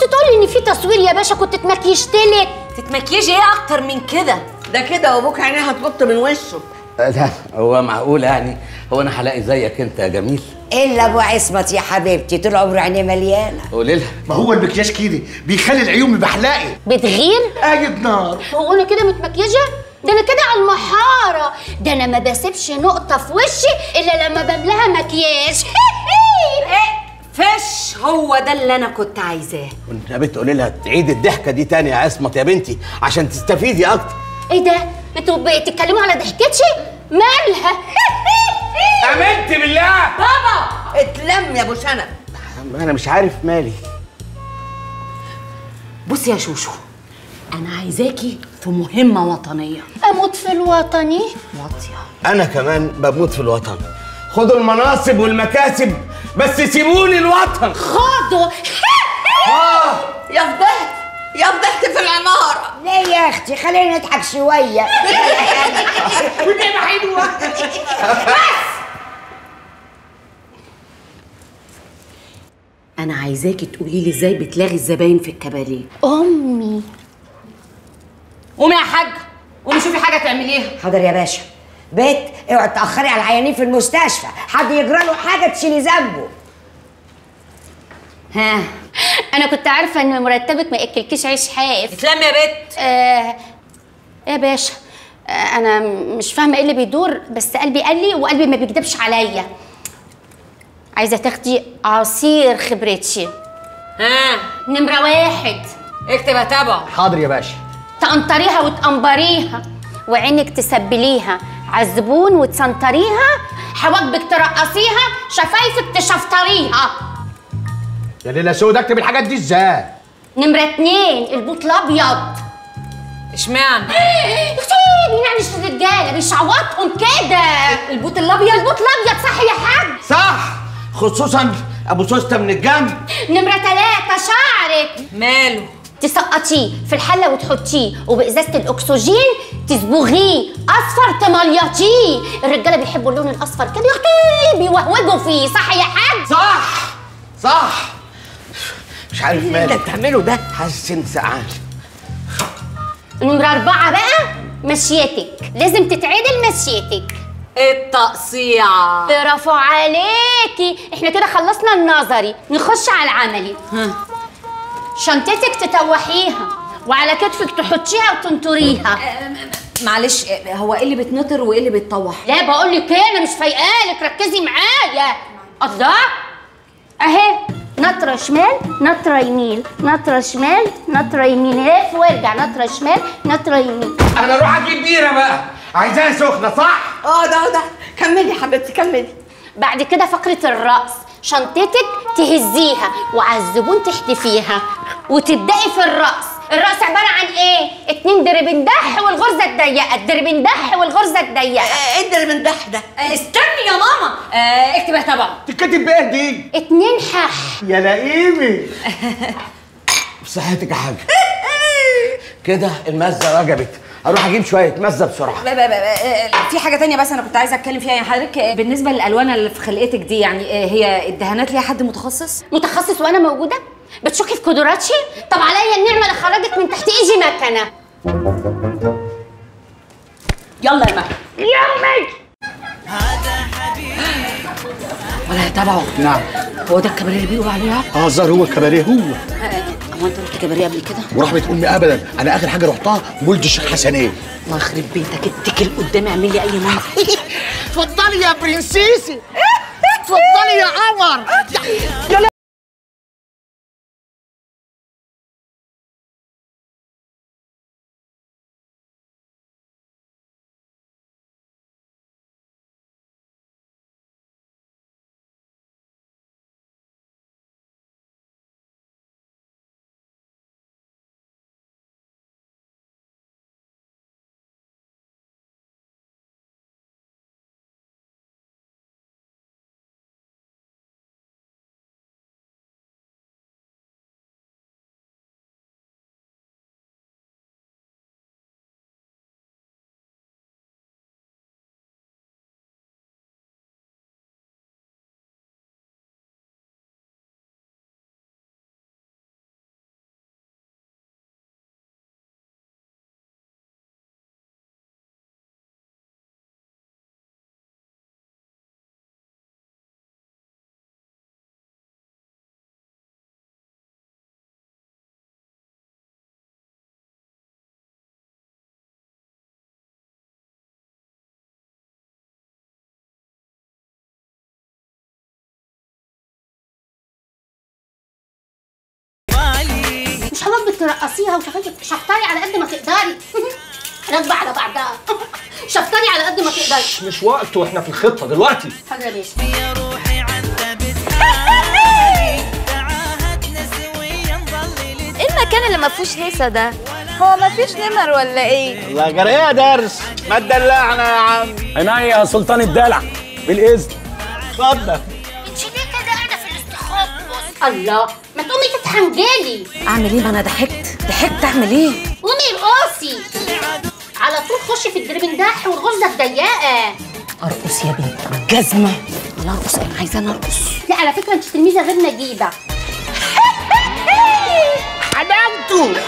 كنت تقولي ان في تصوير يا باشا كنت تتمكيشتلك. تتمكيجي ايه اكتر من كده؟ ده كده وابوك عينيه هتنط من وشه. لا هو معقول يعني؟ هو انا هلاقي زيك انت يا جميل؟ الا ابو عصمت يا حبيبتي طول عمره عينيه مليانه. قولي لها. ما هو المكياج كده بيخلي العيون بحلاقي. بتغير؟ قايد نار. هو انا كده متمكيجه؟ ده انا كده على المحاره، ده انا ما بسيبش نقطه في وشي الا لما بملاها مكياج. فش هو ده اللي انا كنت عايزاه. كنت بتقولي لها تعيد الضحكه دي تاني يا عصمت يا بنتي عشان تستفيدي اكتر. ايه ده؟ انتوا بتتكلموا على ضحكتشي؟ مالها؟ امنت بالله؟ بابا اتلم يا ابو شنب. انا مش عارف مالي. بصي يا شوشو، انا عايزاكي في مهمه وطنيه. اموت في الوطني؟ واطيه. انا كمان بموت في الوطن. خدوا المناصب والمكاسب بس سيبوني الوطن. خدوا. يا فضحت يا فضحت في العماره. ليه يا اختي؟ خلينا نضحك شويه. والنعمه حلوه. بس انا عايزاكي تقولي لي ازاي بتلاغي الزباين في الكباريه. امي قومي يا حاجه، قومي شوفي حاجه تعمليها. حاضر يا باشا. بيت اوعي تاخري على العيانين في المستشفى، حد يجرى له حاجه تشيلي ذنبه. ها انا كنت عارفه ان مرتبك ما ياكلكيش عيش حاف. اتلمي يا بت. يا باشا انا مش فاهمه ايه اللي بيدور، بس قلبي قال لي وقلبي ما بيكدبش عليا، عايزه تاخدي عصير خبرتي. ها نمره واحد اكتب تبعه. حاضر يا باشا. تقنطريها وتقنبريها وعينك تسبليها، عالزبون وتسنطريها، حواجبك ترقصيها، شفايفك تشفطريها. يا ليلى سود اكتب الحاجات دي ازاي؟ نمره اتنين البوط الابيض. اشمعنى؟ يا اختي بينعنش الرجاله بيشعوطهم كده. البوط الابيض. البوط الابيض صح يا حاج؟ صح، خصوصا ابو سوسته من الجنب. نمره تلاته شعرك. ماله؟ تسقطيه في الحله وتحطيه، وبازازه الاكسجين تسبغيه اصفر تمليطيه. الرجاله بيحبوا اللون الاصفر كده يا اختي بيوهوجوا فيه. صح يا حاج؟ صح صح. مش عارف مالك اللي انت بتعمله ده، حاسس اني سقعان. نمره اربعه بقى مشيتك، لازم تتعدل مشيتك. التقصيعه. برافو عليكي، احنا كده خلصنا النظري نخش على العملي. شنطتك تتوحيها وعلى كتفك تحطيها وتنطريها. معلش هو ايه اللي بتنطر وايه اللي بتطوح؟ لا بقول لك ايه، انا مش فايقالك، ركزي معايا. الله اهي، نطره شمال نطره يمين، نطره شمال نطره يمين، لف وارجع، نطره شمال نطره يمين. انا اروح اجيب بيره بقى، عايزاها سخنه صح؟ ده كملي يا حبيبتي كملي. بعد كده فقره الرقص، شنطتك تهزيها وعلى الزبون تحدفيها وتبدأي في الرقص. الرقص عبارة عن ايه؟ اتنين دربندح والغرزة الضيقة، الدربندح والغرزة الضيقة. ايه الدربندح ده؟ استني يا ماما. اكتبها طبعا. تتكتب بايه دي؟ اتنين حح. يا لئيمي بصحتك يا حاجة. كده المزة وجبت، اروح اجيب شويه مزه بسرعه. في حاجه تانية بس انا كنت عايزه اتكلم فيها يا حضرتك. بالنسبه للالوان اللي في خلقتك دي، يعني هي الدهانات ليها حد متخصص؟ متخصص وانا موجوده؟ بتشكي في قدراتي؟ طب عليا النعمه اللي خرجت من تحت ايدي مكنه. يلا يا مكنه يلا. ولا هتابعه؟ نعم. هو ده الكباريه اللي بيقولوا عليه؟ الظاهر هو الكباريه. هو انت رحت كباريه قبل كده؟ ورحمه امي ابدا، انا اخر حاجه رحتها مولد الشيخ حسنيه. الله يخرب بيتك، اتكل قدامي اعمل لي اي ماما. اتفضلي يا برنسيسي، اتفضلي يا قمر. ترقصيها وتخليكي شفطري على قد ما تقدري. راكبه على بعضها. شفطري على قد ما تقدري. مش وقته، احنا في الخطه دلوقتي. حاجه يا باشا. يا روحي عذبتها تعاهدنا سويا نضل. ايه المكان اللي ما فيهوش هيصه ده؟ هو ما فيش نمر ولا ايه؟ الله جرى ايه يا درس؟ ما تدلعنا يا عم. عينيا يا سلطان الدلع. بالاذن. اتفضل. انت ليه كده قاعده في الاستخبار؟ الله، ما تقومي تتحنجلي. اعمل ايه؟ ما انا ضحكت اعمل ايه؟ قومي ارقصي على طول، خشي في الدربنداح والغزه الضيقه. ارقص يا بنت جزمه. انا ارقص، انا عايزه انا ارقص. لا على فكره انت تلميذه غير نجيبه. عدمته.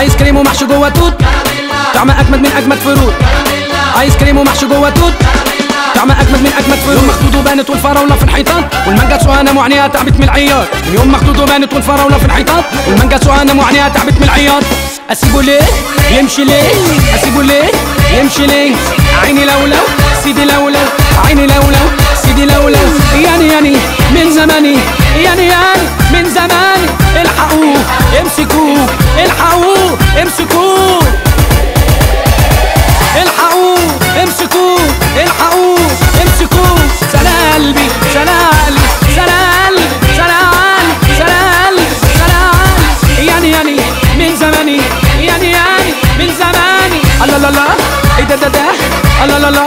ايس كريم ومحشي جوه توت، طعم اجمد من اجمد فروت. ايس كريم ومحشي جوه توت، طعم اجمد من اجمد فروت. يوم مخدود وبانت والفراوله في الحيطان، والمانجا سوهانه وعينيها تعبت من العياط. اليوم مخدود وبانت والفراوله في الحيطان، والمانجا سوهانه وعينيها تعبت من العياط. اسيبه ليه يمشي ليه؟ اسيبه ليه يمشي ليه؟ عيني لولو سيدي لولو، عيني لولو سيدي لولو. يعني من زماني، يعني من زماني. الحقوه امسكوه، الحقوه امسكوه، الحقوه امسكوه، الحقوه امسكوه. سلام قلبي، سلام قلبي، سلام قلبي، سلام قلبي، سلام قلبي. يعني من زماني، يعني من زماني. الله الله الله، ايه ده ده ده؟ الله الله الله،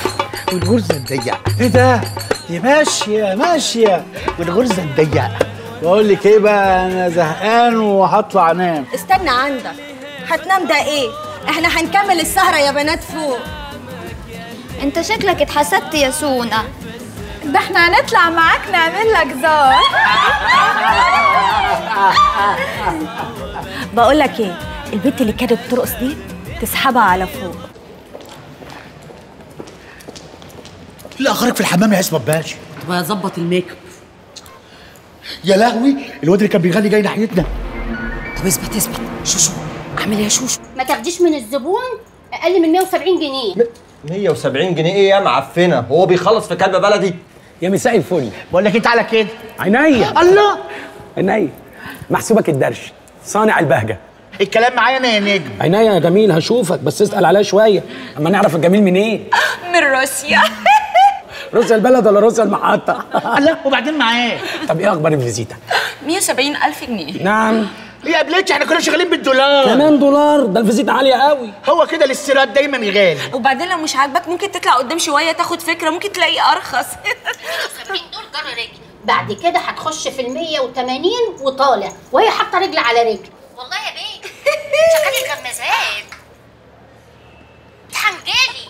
والغرزه الضيقه. ايه ده؟ دي ماشيه ماشيه والغرزه الضيقه. بقول لك ايه بقى، انا زهقان وهطلع انام. استنى عندك هتنام ده ايه؟ احنا هنكمل السهرة يا بنات فوق. انت شكلك اتحسدت يا سونا. ده احنا هنطلع معاك نعمل لك زار. بقول لك ايه، البنت اللي كانت بترقص دي تسحبها على فوق. لا غرق في الحمام يا عصمت باشا. طب هظبط الميك اب. يا لهوي، الواد اللي كان بيغني جاي ناحيتنا. طب اثبت اثبت شوشو، اعمل يا شوشو. ما تاخديش من الزبون اقل من 170 جنيه. 170 جنيه ايه يا معفنه؟ هو بيخلص في كلب بلدي يا مساء الفل. بقول لك انت على كده عينيا. الله عينيا، محسوبك الدرش صانع البهجه. الكلام معايا انا يا نجم. عينيا يا جميل، هشوفك بس اسال عليا شويه اما نعرف الجميل منين. إيه؟ من روسيا. روسيا البلد ولا روسيا المحطه؟ لا وبعدين معايا. طب ايه اخبار الفيزيتا؟ 170,000 جنيه. نعم. ليه قبلتش؟ احنا كنا شغالين بالدولار. كمان دولار؟ ده الفيزيتا عاليه قوي. هو كده الاستيراد دايما غالي. وبعدين لو مش عاجبك ممكن تطلع قدام شويه تاخد فكره، ممكن تلاقيه ارخص. 70 دول جرى رجل، بعد كده هتخش في 180 وطالع وهي حاطه رجل على رجل. والله يا بيه شغالي الغمازات حنجالي.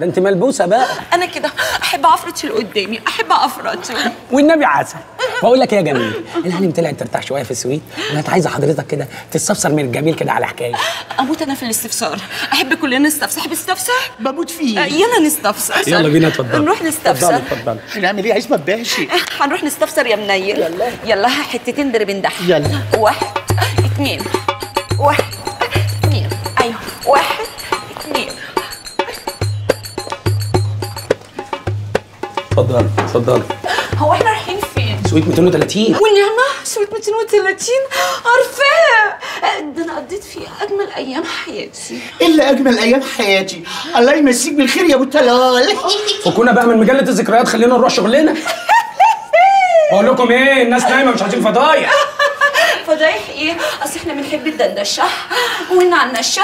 ده انت ملبوسه بقى. انا كده احب افرطش اللي قدامي، احب افرطه والنبي عسل. بقول لك يا جميل، العالم طلعت ترتاح شويه في السويت، انا عايزه حضرتك كده تستفسر من الجميل كده على حكايه. اموت انا في الاستفسار، احب كلنا نستفسر. احب استفسر، بموت فيه. يلا نستفسر، يلا بينا. اتفضل نروح نستفسر. اتفضل. هنعمل ايه يا عصمت باشا؟ هنروح نستفسر يا منيل. يلا يلا، حتتين ضربين دحي. يلا 1 2 1 2. ايوه 1 2. اتفضل اتفضل. هو احنا رايحين فين؟ سويت 230. والنعمة سويت 230 عارفاه. ده انا قضيت فيه اجمل ايام حياتي. الا اجمل ايام حياتي. الله يمسيك بالخير يا ابو طلال. وكنا بقى من مجلة الذكريات، خلينا نروح شغلنا. بقول لكم ايه، الناس نايمة مش عايزين فضايح. فضايح ايه؟ اصل احنا بنحب الدندشه والنعنشه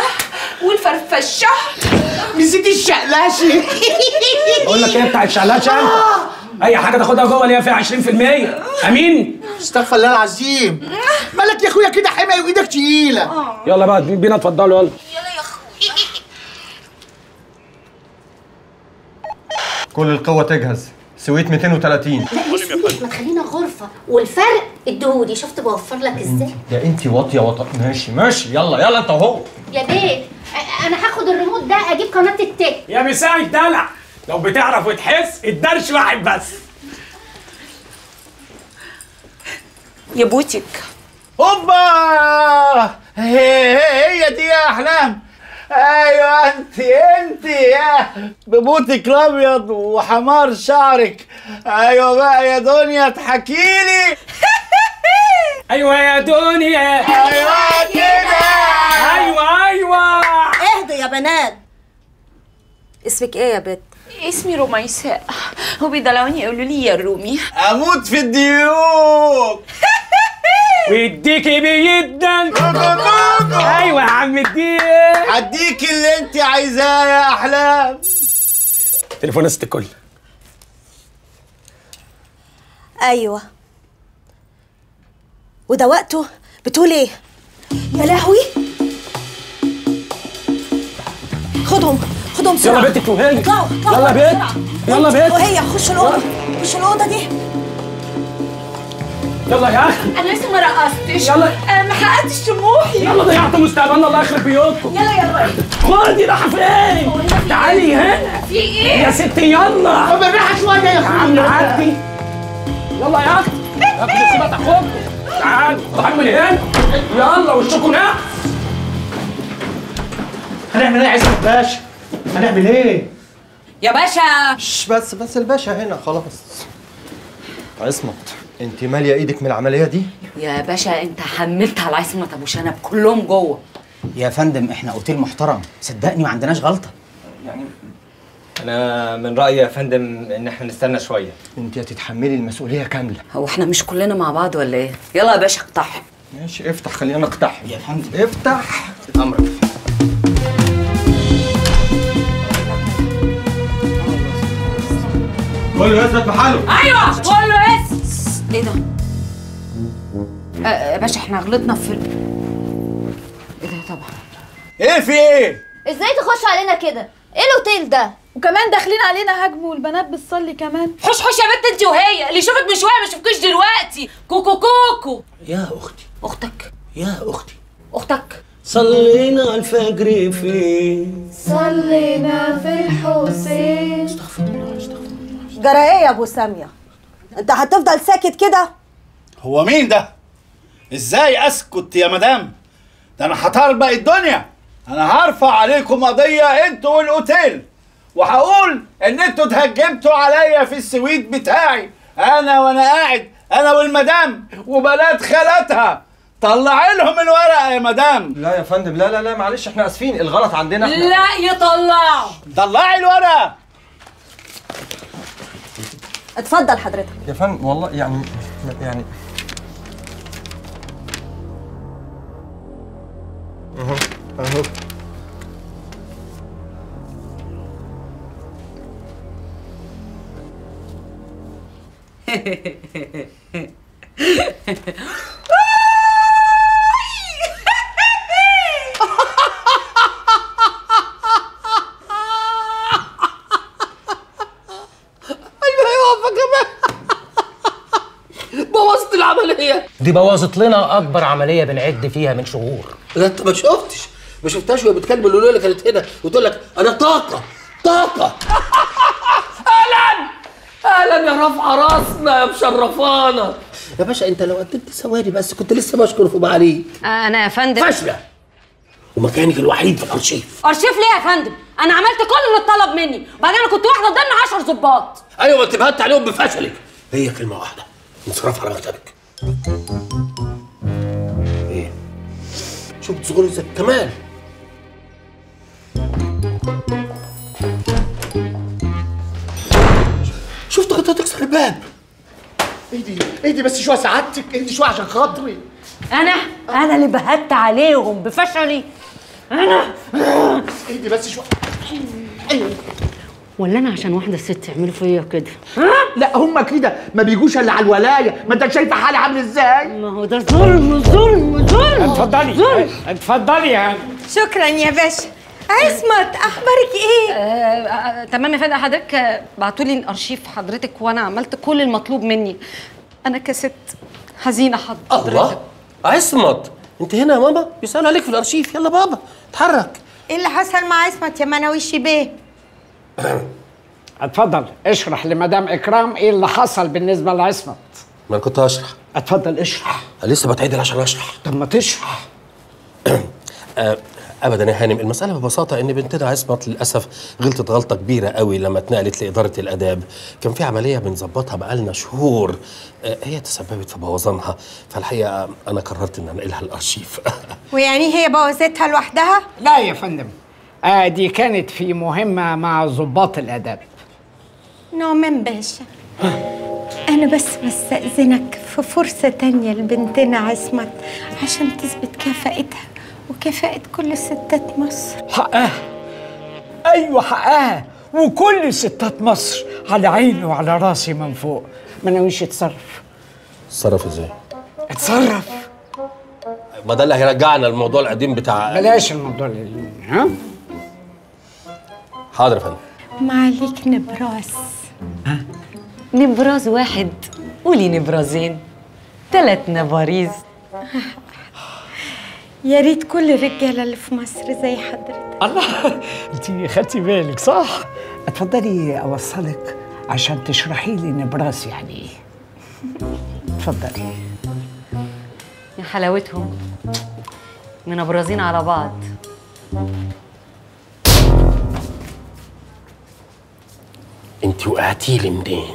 والفرفشه. نسيت الشقلشه. بقول لك ايه بتاع الشقلشه؟ اي حاجه تاخدها جوه ليها فيها 20%. امين؟ استغفر الله العظيم. مالك يا اخويا كده حمى وايدك تقيله؟ يلا بقى بينا، اتفضلوا يلا. يلا يا اخويا. كل القوه تجهز. سويت 230. ما تخلينا غرفه والفرق الدهوري. شفت بوفر لك ازاي؟ يا انتي واطيه وطأ. ماشي ماشي، يلا يلا انت اهو يا بيه. انا هاخد الريموت ده اجيب قناه التك. يا مساعي الدلع، لو بتعرف وتحس الدرش واحد بس. يا بوتك هوبا، هي دي يا احلام. ايوه انت يا ببوتك الابيض وحمار شعرك. ايوه بقى يا دنيا تحكيلي. ايوه يا دنيا. ايوه كده. ايوه. اهدوا يا بنات. اسمك ايه يا بت؟ اسمي رميساء، وبيدلعوني يقولوا لي يا الرومي. اموت في الديوك. ويديكي بيدا. ايوه يا عم الديك، هديكي اللي انت عايزاه يا احلام. تليفون ست الكل. ايوه. وده وقته؟ بتقول ايه؟ يا لهوي، خدهم خدهم بسرعه. يلا بيتك وهي. اطلعوا اطلعوا. يلا بيت يلا بيت وهي. خشوا الاوضه، خشوا الاوضه دي. يلا يا اخي، انا لسه ما رقصتش. يلا، ما حققتش طموحي. يلا ضيعت مستقبلنا، الله يخرب بيوتكم. يلا يا راجل، خدي راحه فين؟ تعالي هنا. في ايه؟ يا ستي يلا. طب الريحه شويه يا عم عدي. يلا يا اخي، يا سيبها تاخدكم. تعالوا اطلعوا من هنا. يلا وشكوا نقص. هنعمل ايه يا عصمت باشا؟ هنعمل ايه؟ يا باشا. بس الباشا هنا خلاص. عصمت، انت ماليه ايدك من العمليه دي؟ يا باشا انت حملت على عصمت ابو شنب كلهم جوه. يا فندم احنا اوتيل محترم، صدقني ما عندناش غلطه. يعني انا من رايي يا فندم ان احنا نستنى شويه. انت هتتحملي المسؤوليه كامله. هو احنا مش كلنا مع بعض ولا ايه؟ يلا يا باشا اقطعهم. ماشي افتح، خلينا اقطعهم يا فندم. افتح امرك. كله يثبت في حاله. ايوه كله يثبت. ايه ده؟ باشا احنا غلطنا في ايه ده طبعا. ايه في ايه؟ ازاي تخش علينا كده؟ ايه الاوتيل ده؟ وكمان داخلين علينا هجموا والبنات بتصلي كمان. حوش حوش يا بنت انت وهي، اللي يشوفك من شويه ما يشوفكيش دلوقتي. كوكو كوكو يا اختي. اختك يا اختي. اختك صلينا على الفجر فين؟ صلينا في الحسين. استغفر الله استغفر الله. جرى ايه يا ابو ساميه؟ انت هتفضل ساكت كده؟ هو مين ده؟ ازاي اسكت يا مدام؟ ده انا هطربق الدنيا. انا هرفع عليكم قضيه انتوا والاوتيل، وهقول ان انتوا اتهجمتوا عليا في السويت بتاعي، انا قاعد، انا والمدام وبنات خالتها. طلعي لهم الورقه يا مدام. لا يا فندم، لا لا لا، معلش احنا اسفين، الغلط عندنا احنا. لا يطلعوا. طلعي الورقه. اتفضل حضرتك يا فندم. والله يعني اهو بوظت العملية دي، بوظت لنا أكبر عملية بنعد فيها من شهور. لا أنت ما شفتهاش وهي بتكلم اللولو اللي كانت هنا وتقول لك أنا طاقة. أهلا يا رفع راسنا يا مشرفانا يا باشا. أنت لو قدمت ثواني بس كنت لسه بشكر فوق عليك. أنا يا فندم فاشلة ومكانك الوحيد في الأرشيف. أرشيف ليه يا فندم؟ أنا عملت كل اللي اتطلب مني، وبعدين أنا كنت واحدة قدام 10 ظباط. أيوه ما اتبهدت عليهم بفشلك. هي كلمة واحدة، انصرف على مكتبك. ايه؟ شفت صغير ازاي؟ كمان شفت خطة تكسر الباب. ايدي بس شوية سعادتك، ايدي شوية عشان خاطري. أنا اللي بهدت عليهم بفشلي. ايدي بس شوية. ولا انا عشان واحده ست يعملوا فيا كده؟ لا هم كده ما بيجوش الا على الولايه. ما انت شايفه حالي عامل ازاي؟ ما هو ده ظلم ظلم ظلم. اتفضلي اتفضلي يا عم. شكرا يا باشا. عصمت اخبارك ايه؟ تمام يا فندم. حضرتك بعتوا لي الارشيف حضرتك، وانا عملت كل المطلوب مني. انا كست حزينه حضرتك. الله عصمت انت هنا يا ماما؟ بيسالوا عليك في الارشيف. يلا بابا اتحرك. ايه اللي حصل مع عصمت يا مناوي شبيه؟ اتفضل اشرح لمدام اكرام ايه اللي حصل بالنسبه لعصمت. ما انا كنت هشرح. اتفضل اشرح. لسه بتعدل عشان اشرح. طب ما تشرح. ابدا يا هانم، المساله ببساطه ان بنتنا عصمت للاسف غلطت غلطه كبيره قوي لما اتنقلت لاداره الاداب. كان في عمليه بنظبطها بقالنا شهور، هي تسببت في بوظانها، فالحقيقه انا قررت ان انقلها الارشيف. ويعني هي بوظتها لوحدها؟ لا يا فندم، دي كانت في مهمة مع ضباط الآداب. نعمان باشا، أنا بس بستأذنك في فرصة تانية لبنتنا عصمت عشان تثبت كفاءتها وكفاءة كل ستات مصر. حقها، أيوة حقها، وكل ستات مصر على عيني وعلى راسي من فوق. ما ناويش اتصرف. اتصرف إزاي؟ اتصرف. ما ده اللي هيرجعنا للموضوع القديم بتاع. بلاش الموضوع القديم. ها؟ حاضر يا فندم. ما عليك نبراس. ها؟ نبراس واحد، قولي نبرازين، 3 نباريز. يا ريت كل الرجاله اللي في مصر زي حضرتك. الله، انتي خدتي بالك صح؟ اتفضلي اوصلك عشان تشرحي لي نبراس يعني ايه. اتفضلي. يا حلاوتهم منبرزين على بعض. انت وقعتي لي منين؟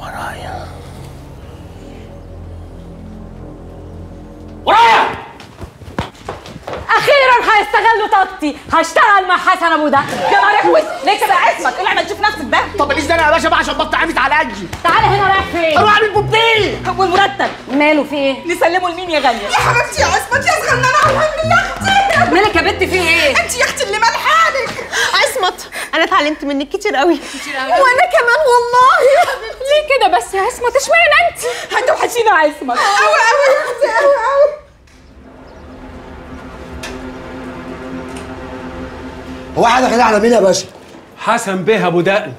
ورايا ورايا. اخيرا هيستغلوا طاقتي. هشتغل مع حسن ابو ده يا مريخوس. ليك يا عصمت العب تشوف نفسك بقى. طب ليه انا يا باشا بقى عشان بط عمت على قدي؟ تعالى هنا. رايح فين؟ اروح اعمل بوبتيل. والمرتب ماله؟ في ايه؟ نسلمه لمين يا غاليه؟ يا حبيبتي يا عصمت يا صغننه على اختي. مالك يا بنت؟ في ايه؟ انت يا اختي اللي مال حالك؟ عصمت انا اتعلمت منك كتير قوي. وانا كمان والله. ليه كده بس يا عصمت؟ اشمعنى انت؟ انت وحشينا يا عصمت قوي قوي قوي. هو قاعد كده على مين يا باشا؟ حسن بيه ابو دقن.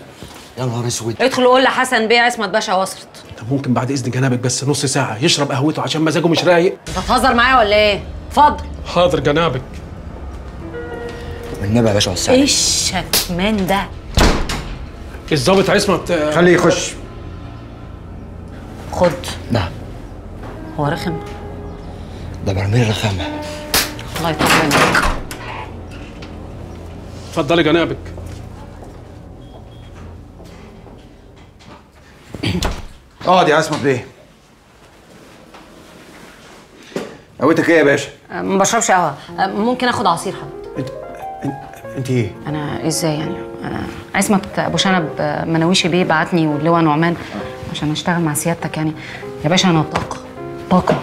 يا نهار اسود. ادخل وقول لحسن بيه عصمت باشا وصلت. طب ممكن بعد اذن جنابك بس نص ساعه يشرب قهوته عشان مزاجه مش رايق؟ انت بتهزر معايا ولا ايه؟ اتفضل. حاضر جنابك. والنبي يا باشا والسلام. ايه الشكمان ده؟ الظابط عصمت خليه يخش. خد. نعم. هو رخم؟ ده برميل رخامه. الله يطمنك. اتفضلي جنابك. اقعد يا عصمت بيه. قهوتك ايه يا باشا؟ ما بشربش قهوه. ممكن اخد عصير حضرتك؟ انت ايه؟ انا ازاي يعني؟ انا عصمت ابو شنب مناويشي بيه بعتني واللواء نعمان عشان اشتغل مع سيادتك يعني يا باشا. انا طاقه.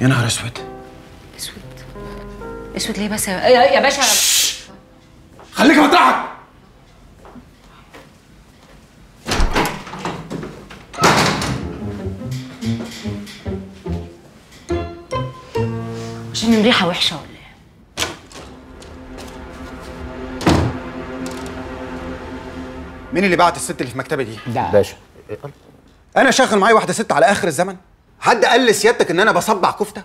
يا نهار اسود. اسود ليه بس يا باشا؟ خليك مطرحك. عشان الريحه وحشه ولا ايه؟ مين اللي بعت الست اللي في مكتبي دي؟ ده باشا. انا شاغل معايا واحده ست على اخر الزمن؟ حد قال لسيادتك ان انا بصبع كفته؟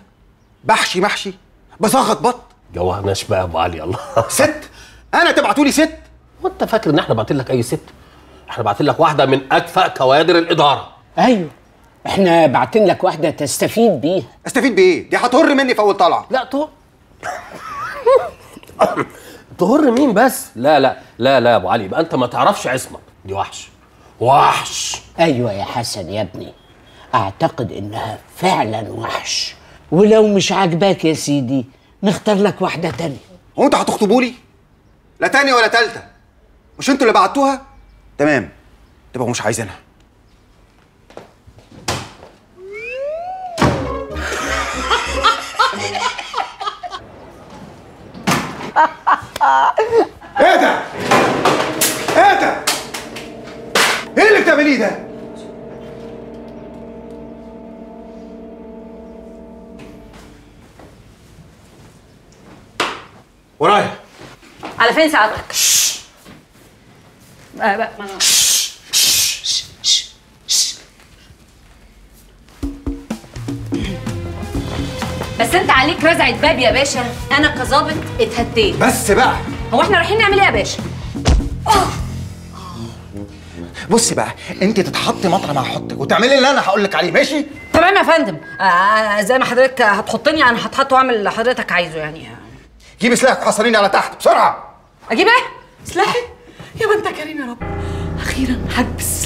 بحشي محشي؟ بسخط بط؟ جوهناش بقى يا ابو علي الله. ست؟ انا تبعتوا لي ست؟ هو انت فاكر ان احنا باعتين لك اي ست؟ احنا باعتين لك واحده من اكفأ كوادر الاداره. ايوه احنا باعتين لك واحده تستفيد بيها. استفيد بايه؟ دي هتهر مني في اول طلعه. لا تهر مين بس؟ لا لا لا لا يا ابو علي، يبقى انت ما تعرفش عصمت. دي وحش. ايوه يا حسن يا ابني، اعتقد انها فعلا وحش. ولو مش عاجباك يا سيدي نختار لك واحده تانية. هو انتوا هتخطبوا لي؟ لا تانية ولا تالتة. مش انتوا اللي بعتوها؟ تمام، تبقوا مش عايزينها. ايه ده؟ ايه ده؟ ايه اللي بتعمليه ده؟ ورايا على فين ساعتك؟ شش بقى ما بس انت عليك رزعة باب يا باشا. انا كظابط اتهديت بس بقى. هو احنا رايحين نعمل ايه يا باشا؟ بصي بقى، انت تتحطي مطرح هحطك وتعملي اللي انا هقول لك عليه. ماشي تمام يا فندم. زي ما حضرتك هتحطني انا هتحط واعمل اللي حضرتك عايزه يعني. جيبي سلاحك وحصليني على تحت بسرعه. اجيب ايه؟ سلاحي؟ يا ما انت كريم يا رب. اخيرا هكبس.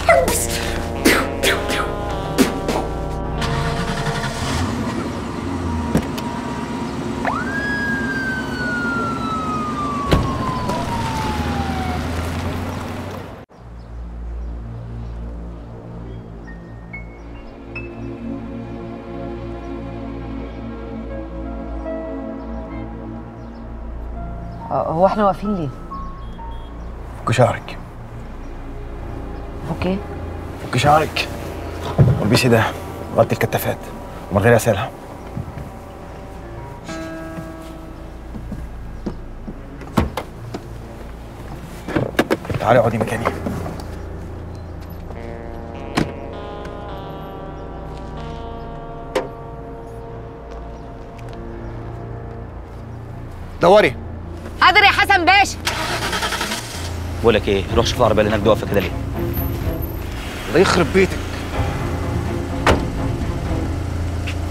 هو احنا واقفين ليه؟ فك شعرك. فك ايه؟ فك شعرك والبسي ده وغطي الكتافات ومن غير عسالة. تعالي اقعدي مكاني. دوري. حاضر يا حسن باشا. بقول لك ايه، روح شوف العربيه اللي هناك دي واقفه كده ليه. الله يخرب بيتك.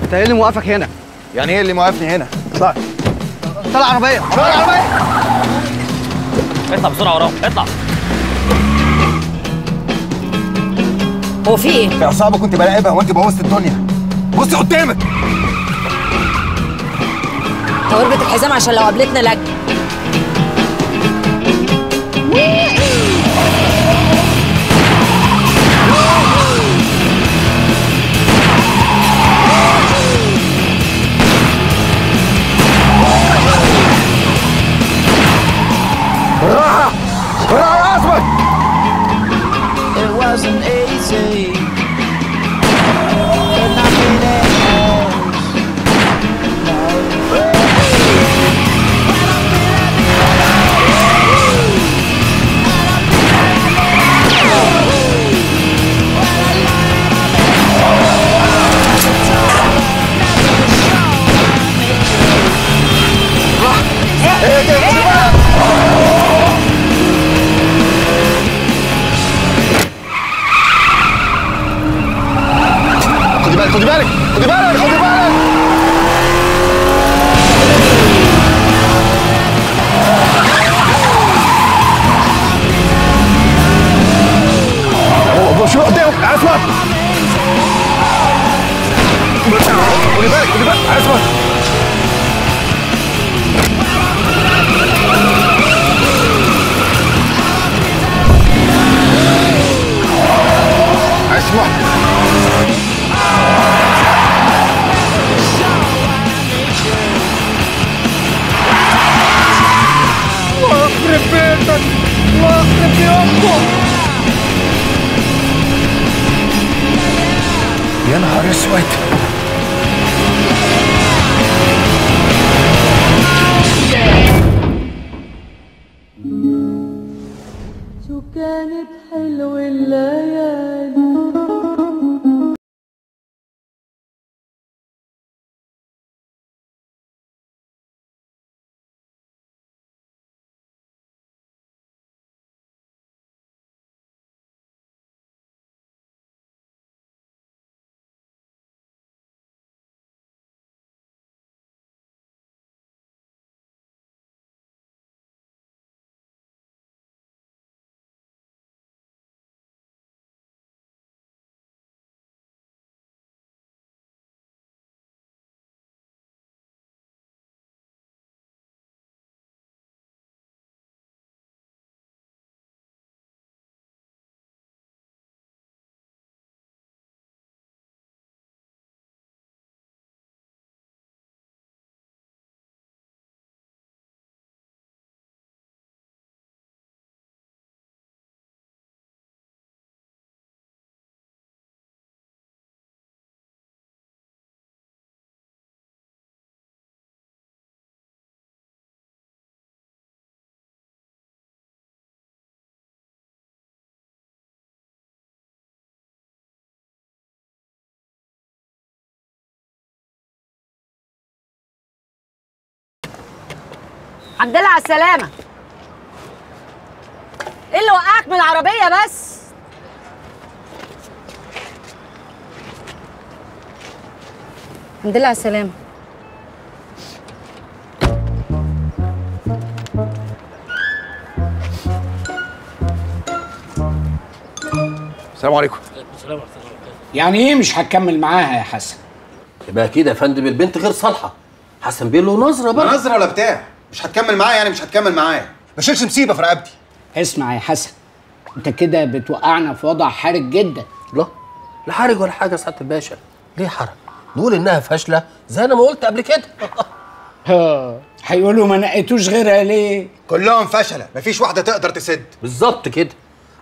انت ايه اللي موقفك هنا؟ يعني ايه اللي موقفني هنا؟ اطلع عربيه. اطلع بسرعه وراه. اطلع. هو في ايه؟ في عصابه كنت بلاعبها وانت بوظت الدنيا. بصي قدامك. انت وربة الحزام عشان لو قابلتنا لك. وقت. كانت حلوة الليالي. الحمد لله على السلامة. ايه اللي وقعك من العربية بس؟ الحمد لله على السلامة. السلام عليكم. السلام عليكم. يعني ايه مش هتكمل معاها يا حسن؟ يبقى كده يا فندم البنت غير صالحة. حسن بيه له نظرة بقى. نظرة ولا بتاع؟ مش هتكمل معايا يعني مش هتكمل معايا، ما شيلش مصيبه في رقبتي. اسمع يا حسن، انت كده بتوقعنا في وضع حرج جدا. لا لا حرج ولا حاجه يا سعاده الباشا، ليه حرج؟ نقول انها فاشله زي انا ما قلت قبل كده. هيقولوا ما نقيتوش غيرها ليه؟ كلهم فشله، مفيش واحده تقدر تسد. بالظبط كده،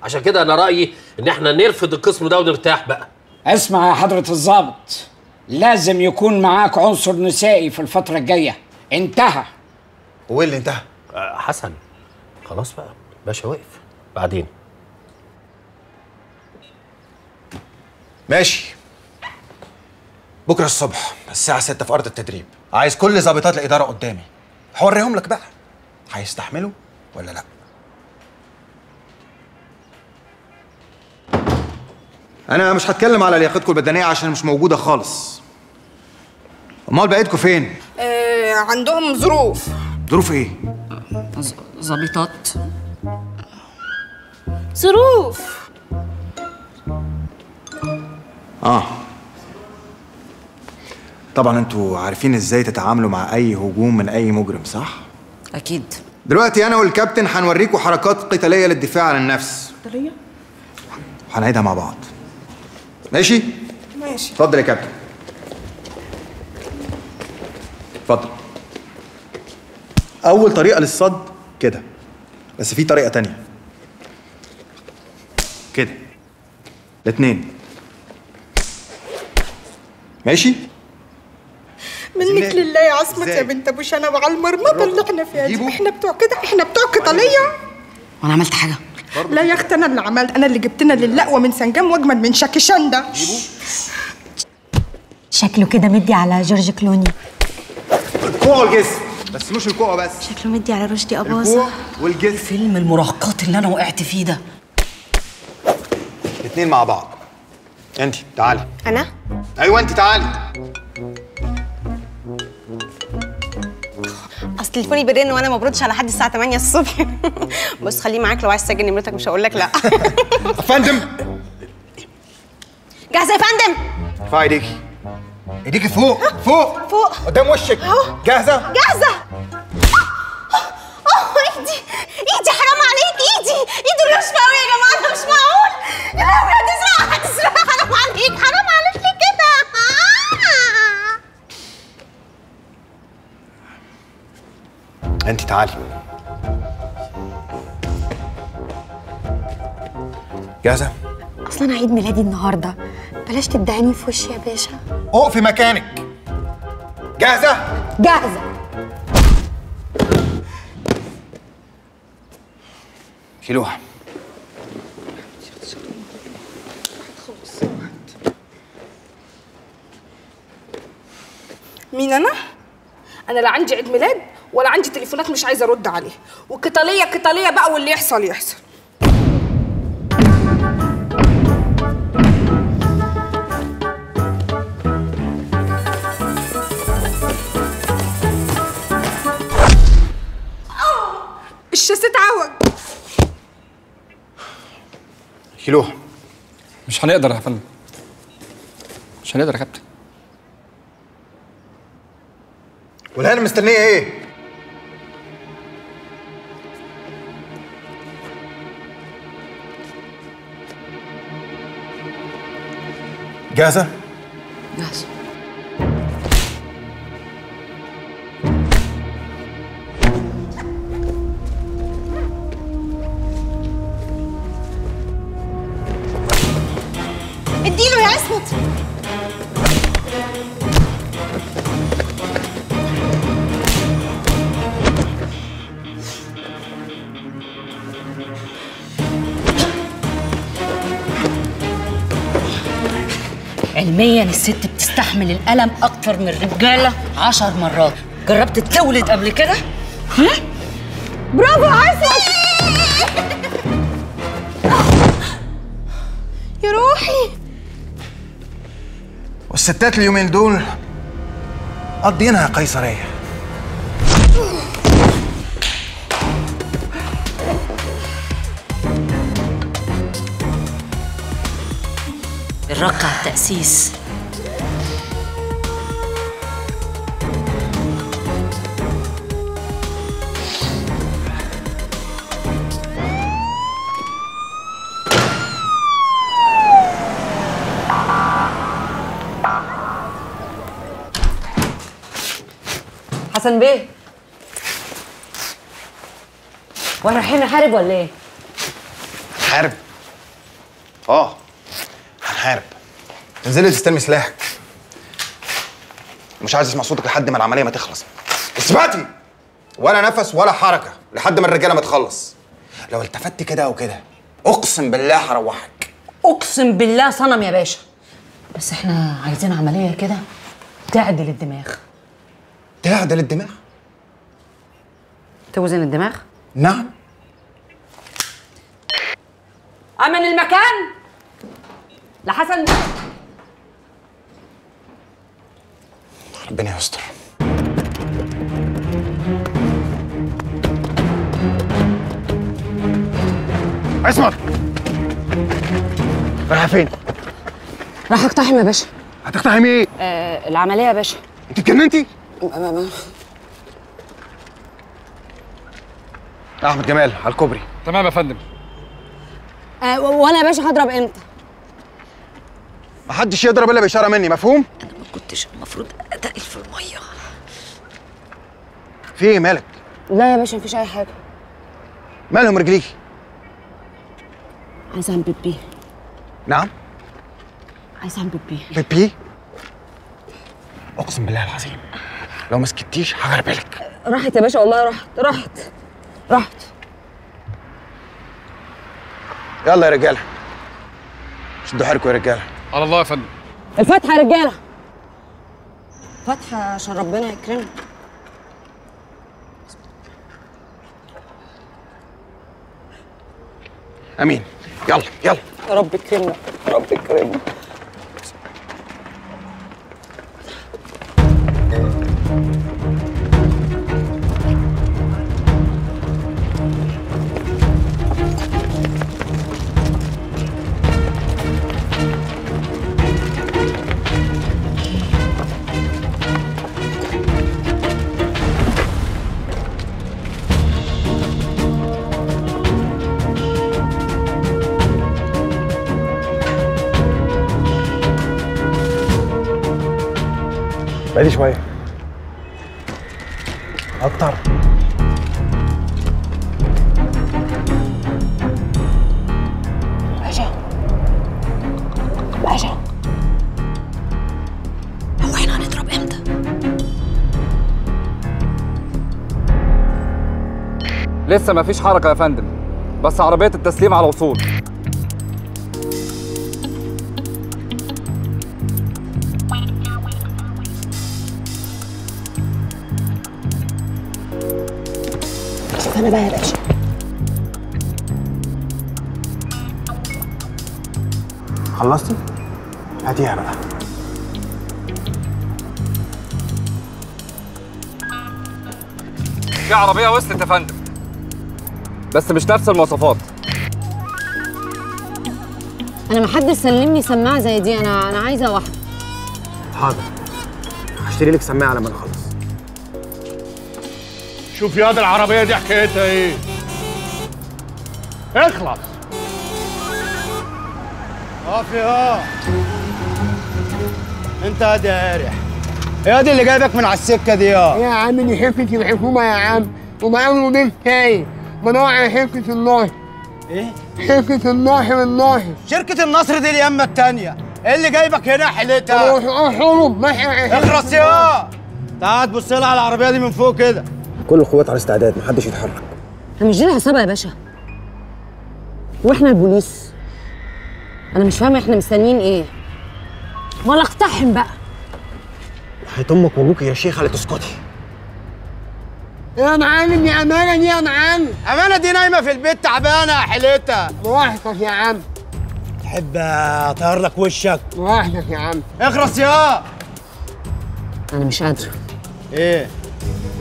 عشان كده انا رايي ان احنا نرفض القسم ده ونرتاح بقى. اسمع يا حضره الضابط، لازم يكون معاك عنصر نسائي في الفتره الجايه. انتهى. هو اللي انتهى؟ حسن خلاص بقى باشا، وقف. بعدين ماشي، بكره الصبح الساعه 6 في ارض التدريب، عايز كل ظابطات الاداره قدامي، هوريهم لك بقى هيستحملوا ولا لا. انا مش هتكلم على لياقتكم البدنيه عشان مش موجوده خالص. امال بقيتكم فين؟ عندهم ظروف. ظروف ايه؟ ظابطات ظروف. طبعا انتوا عارفين ازاي تتعاملوا مع اي هجوم من اي مجرم صح؟ اكيد. دلوقتي انا والكابتن هنوريكم حركات قتاليه للدفاع عن النفس. قتاليه؟ وهنعيدها مع بعض. ماشي؟ ماشي. اتفضل يا كابتن. اتفضل. أول طريقة للصد كده، بس في طريقة تانية كده، الاتنين ماشي؟ منك لله يا عصمت يا بنت أبو شنب على المرمطة اللي احنا فيها دي، احنا بتوع كده، احنا بتوع قتالية. وأنا عملت حاجة؟ لا يا أختي، أنا اللي عملت، أنا اللي جبتنا للقوة من سنجام وأجمل من شاكي شندا. شكله كده مدي على جورج كلوني. الكوع والجسم، بس مش الكوع بس، شكله مدي على رشدي أباظة. الكوع والجسم، فيلم المراهقات اللي انا وقعت فيه ده. الاتنين مع بعض. انت تعالي. انا؟ ايوه انت تعالي. اصل تليفوني بيرن وانا ما بردش على حد الساعه 8 الصبح. بص خليه معاك، لو عايز تسجل نمرتك مش هقول لك لا. فندم جاهزه يا فندم؟ ارفعي ايديكي، ايديكي فوق فوق فوق قدام وشك. جاهزه؟ جاهزه. ايدي ايدي، حرام عليك، ايدي الرشفه قوي يا جماعه، ده مش معقول. يا لهوي هتسرقها هتسرقها، حرام عليك، حرام عليك ليه كده؟ انت تعالي. جاهزه؟ اصل انا عيد ميلادي النهارده، بلاش تدعيني في وشي يا باشا. اقف مكانك. جاهزة؟ جاهزة. شيلوها. مين أنا؟ أنا لا عندي عيد ميلاد ولا عندي تليفونات مش عايزة أرد عليه، والقتالية قتالية بقى، واللي يحصل يحصل. الشاسة اتعوج. شيلوها. مش هنقدر يا فندم. مش هنقدر يا كابتن. والهانم مستنيه ايه؟ جاهزه؟ جاهزه. اديله يا عصمت. علميا الست بتستحمل الألم أكتر من الرجالة 10 مرات. جربت تولد قبل كده؟ ها؟ برافو عسل. يا روحي. والستات اليومين دول قضينها قيصرية. الرقعة التأسيس. حسن بيه، واحنا رايحين نحارب ولا ايه؟ نحارب؟ هنحارب. انزلي تستلمي سلاحك. مش عايز اسمع صوتك لحد ما العمليه ما تخلص. اثبتي ولا نفس ولا حركه لحد ما الرجاله ما تخلص. لو التفتي كده او كده اقسم بالله هروحك. اقسم بالله صنم يا باشا. بس احنا عايزين عمليه كده تعدل الدماغ. تعدل الدماغ؟ توزن الدماغ؟ نعم. امن المكان لحسن. ربنا يستر. عصمت، رايحة فين؟ رايحة اقتحم يا باشا. هتقتحم ايه؟ العملية يا باشا. انت اتجننتي؟ احمد جمال على الكوبري. تمام يا فندم. وانا يا باشا هضرب امتى؟ محدش يضرب الا بإشارة مني، مفهوم؟ أنا ما كنتش المفروض أتقل في المية. في إيه مالك؟ لا يا باشا مفيش أي حاجة. مالهم رجليكي؟ عايزة أعمل بيبي. نعم؟ عايزة أعمل بيبي. بيبي؟ أقسم بالله العظيم لو ما سكتيش هغربلك. راحت يا باشا والله، راحت. يلا يا رجالة شدوا حيلكوا يا رجالة. على الله يا فندم. الفاتحة يا رجالة. فاتحة عشان ربنا يكرمك. امين. يلا يلا. يا رب يكرمنا يا رب يكرمنا. بعدي شوية أكتر. باشا لسه مفيش حركة يا فندم، بس عربية التسليم على وصول. شوف أنا بقى يا باشا. خلصتي؟ هاتيها بقى. في عربية وصلت يا فندم، بس مش نفس المواصفات. أنا محدش سلمني سماعة زي دي، أنا عايزة واحدة. حاضر، هشتري لك سماعة لما نخلص. شوف ياض العربية دي حكايتها إيه؟ اخلص. اقف ياض. أنت هادي يا قارح. يا دي اللي جايبك من على السكه دي يا عم. دي حفظه الحكومه يا عم، ومعاهم مدير تاني منوع على حفظه الناصر. ايه؟ حفظه الناصر والناصر شركه النصر دي اليمه التانيه. ايه اللي جايبك هنا حلتها؟ حرم ماشي. اخرس يا تعال تبص لها على العربيه دي من فوق كده. كل القوات على استعداد، محدش يتحرك. هنشيل حسابها يا باشا. واحنا البوليس؟ انا مش فاهمه احنا مستنيين ايه؟ ولا اقتحم بقى. هيطمك وابوك يا شيخه اللي تسكتي. يا معلم يا امانه دي، يا معلم امانه دي نايمه في البيت تعبانه يا حليتها. لوحدك يا عم. تحب اطير لك وشك؟ لوحدك يا عم. اخرس يا. انا مش قادره. ايه؟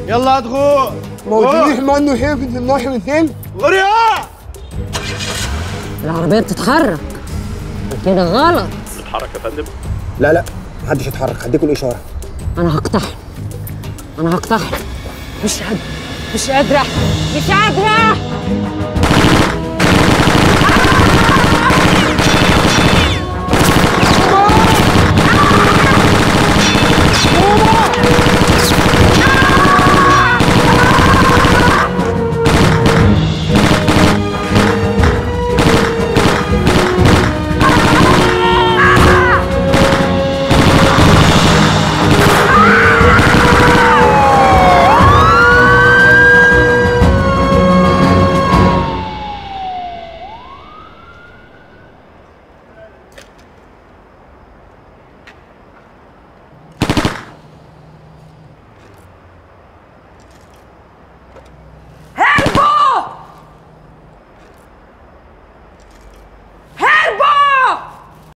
يلا ادخل. موجودين منه حفظ الناحيه والثاني. غور يا العربيه بتتحرك كده غلط. تتحرك يا فندم؟ لا لا محدش يتحرك، هديكوا الاشاره. أنا هقتحم، أنا هقتحم. مش قادرة، مش قادرة، مش قادرة.